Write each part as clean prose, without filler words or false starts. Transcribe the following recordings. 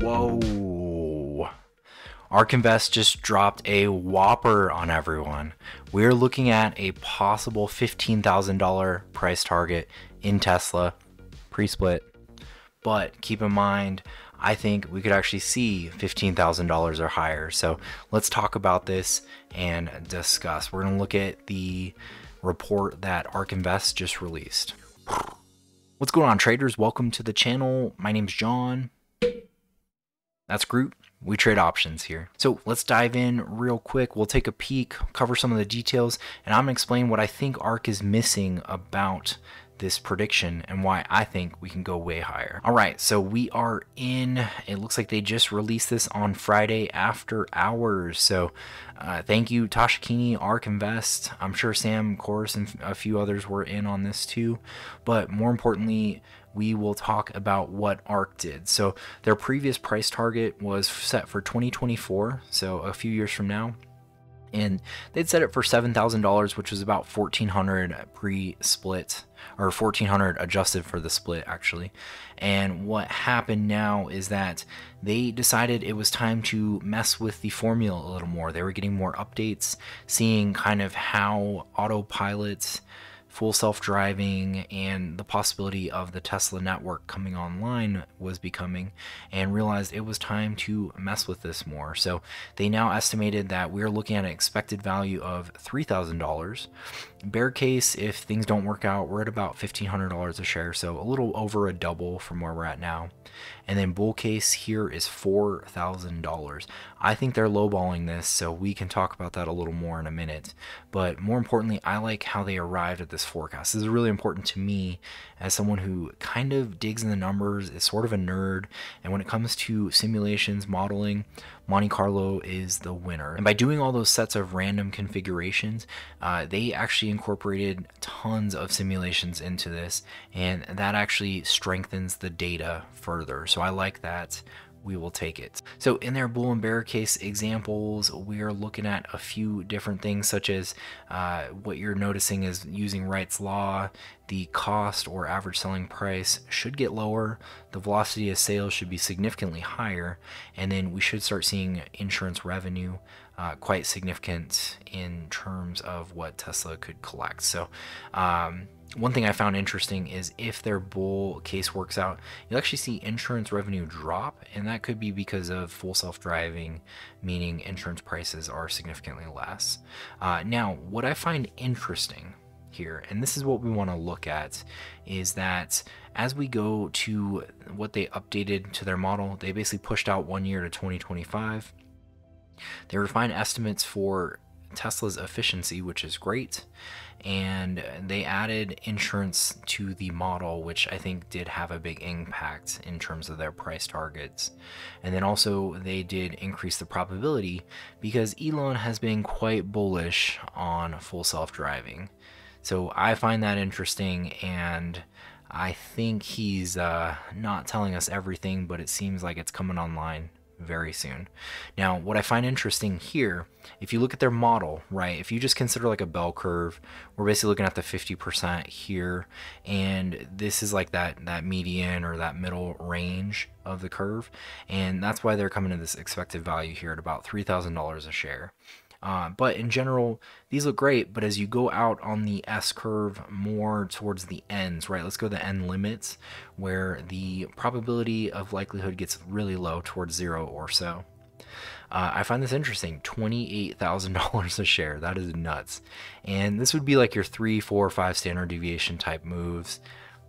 Whoa. ARK Invest just dropped a whopper on everyone. We're looking at a possible $15,000 price target in Tesla pre-split. But keep in mind, I think we could actually see $15,000 or higher. So let's talk about this and discuss. We're going to look at the report that ARK Invest just released. What's going on, traders? Welcome to the channel. My name's John. That's Groot. We trade options here. So let's dive in real quick. We'll take a peek, cover some of the details, and I'm going to explain what I think ARK is missing about this prediction and why I think we can go way higher. All right, so we are in, it looks like they just released this on Friday after hours. So thank you, Tasha Keney, ARK Invest. I'm sure Sam, Chorus, and a few others were in on this too. But more importantly, we will talk about what ARK did. So their previous price target was set for 2024, so a few years from now. And they'd set it for $7,000, which was about $1,400 pre-split, or $1,400 adjusted for the split actually. And what happened now is that they decided it was time to mess with the formula a little more. They were getting more updates, seeing kind of how autopilot, full self-driving, and the possibility of the Tesla network coming online was becoming, and realized it was time to mess with this more. So they now estimated that we're looking at an expected value of $3,000. Bear case, if things don't work out, we're at about $1,500 a share, so a little over a double from where we're at now. And then bull case here is $4,000. I think they're lowballing this, so we can talk about that a little more in a minute. But more importantly, I like how they arrived at this forecast. This is really important to me as someone who kind of digs in the numbers, is sort of a nerd, and when it comes to simulations, modeling, Monte Carlo is the winner. And by doing all those sets of random configurations, they actually incorporated tons of simulations into this, and that actually strengthens the data further. So I like that. We will take it. So in their bull and bear case examples, we are looking at a few different things, such as what you're noticing is using Wright's law, the cost or average selling price should get lower, the velocity of sales should be significantly higher, and then we should start seeing insurance revenue quite significant in terms of what Tesla could collect. So one thing I found interesting is if their bull case works out, you'll actually see insurance revenue drop, and that could be because of full self-driving, meaning insurance prices are significantly less. Now, what I find interesting here, and this is what we want to look at, is that as we go to what they updated to their model, they basically pushed out 1 year to 2025. They refined estimates for Tesla's efficiency, which is great, and they added insurance to the model, which I think did have a big impact in terms of their price targets. And then also they did increase the probability because Elon has been quite bullish on full self-driving. So I find that interesting, and I think he's not telling us everything, but it seems like it's coming online very soon. Now, what I find interesting here, if you look at their model, right, if you just consider like a bell curve, we're basically looking at the 50% here, and this is like that median or that middle range of the curve, and that's why they're coming to this expected value here at about $3,000 a share. But in general, these look great, but as you go out on the S curve more towards the ends, right, let's go to the end limits where the probability of likelihood gets really low towards zero or so. I find this interesting, $28,000 a share, that is nuts. And this would be like your 3, 4, 5 standard deviation type moves,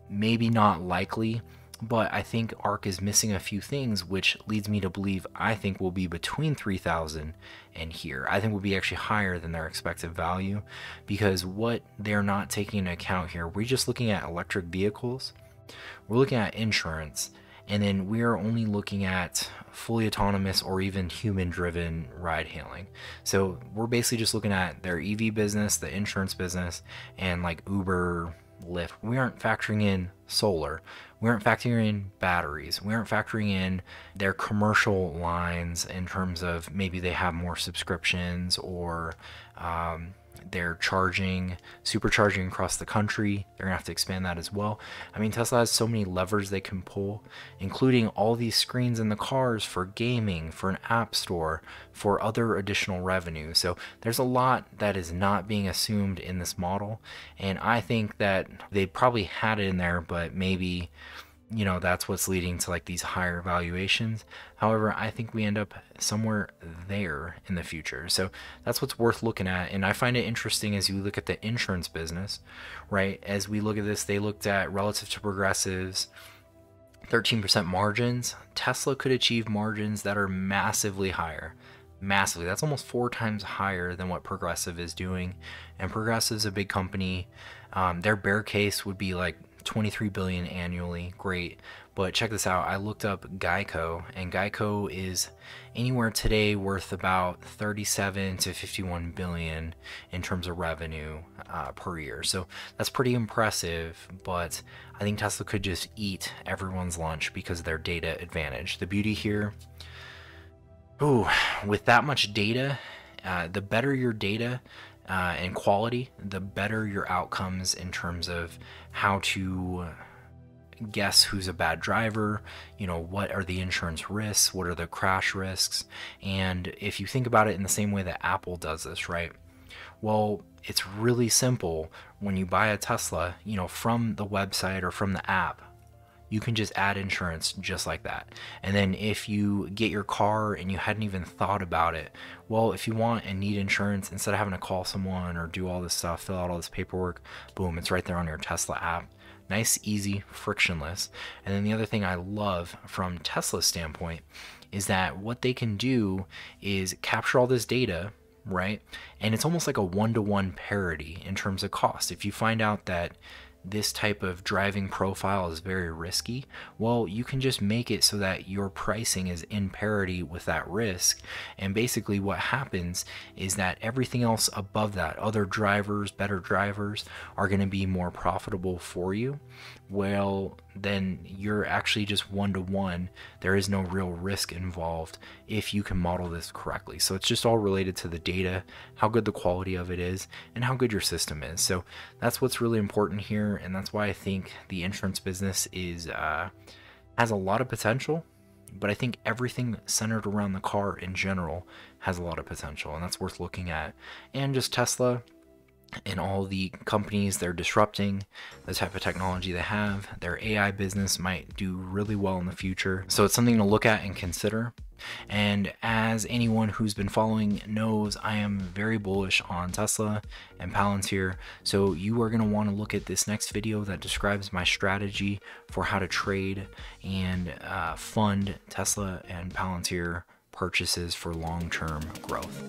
maybe not likely. But I think ARK is missing a few things, which leads me to believe I think we'll be between 3,000 and here. I think we'll be actually higher than their expected value, because what they're not taking into account here, we're just looking at electric vehicles, we're looking at insurance, and then we're only looking at fully autonomous or even human-driven ride hailing. So we're basically just looking at their EV business, the insurance business, and like Uber, Lyft. We aren't factoring in solar. We aren't factoring in batteries. We aren't factoring in their commercial lines in terms of maybe they have more subscriptions or They're supercharging across the country. They're gonna have to expand that as well. I mean, Tesla has so many levers they can pull, including all these screens in the cars for gaming, for an app store, for other additional revenue. So there's a lot that is not being assumed in this model. And I think that they probably had it in there, but maybe, you know, that's what's leading to like these higher valuations. However, I think we end up somewhere there in the future. So that's what's worth looking at. And I find it interesting as you look at the insurance business, right? As we look at this, they looked at relative to Progressive's 13% margins. Tesla could achieve margins that are massively higher. Massively. That's almost 4 times higher than what Progressive is doing. And Progressive's a big company. Their bear case would be like $23 billion annually. Great. But check this out. I looked up Geico, and Geico is anywhere today worth about 37 to 51 billion in terms of revenue per year. So that's pretty impressive, but I think Tesla could just eat everyone's lunch because of their data advantage. The beauty here, ooh, with that much data, the better your data and quality, the better your outcomes in terms of how to guess who's a bad driver, you know, what are the insurance risks, what are the crash risks. And if you think about it in the same way that Apple does this, right? Well, it's really simple. When you buy a Tesla, you know, from the website or from the app, you can just add insurance just like that. And then if you get your car and you hadn't even thought about it, well, if you want and need insurance, instead of having to call someone or do all this stuff, fill out all this paperwork, boom, it's right there on your Tesla app. Nice, easy, frictionless. And then the other thing I love from Tesla's standpoint is that what they can do is capture all this data, right? And it's almost like a one-to-one parity in terms of cost. If you find out that this type of driving profile is very risky, well, you can just make it so that your pricing is in parity with that risk. And basically what happens is that everything else above that, other drivers, better drivers, are going to be more profitable for you. Well, then you're actually just one-to-one. There is no real risk involved if you can model this correctly. So it's just all related to the data, how good the quality of it is, and how good your system is. So that's what's really important here, and that's why I think the insurance business is has a lot of potential. But I think everything centered around the car in general has a lot of potential, and that's worth looking at. And just Tesla and all the companies they're disrupting, the type of technology they have, their AI business might do really well in the future. So it's something to look at and consider. And as anyone who's been following knows, I am very bullish on Tesla and Palantir. So you are going to want to look at this next video that describes my strategy for how to trade and fund Tesla and Palantir purchases for long-term growth.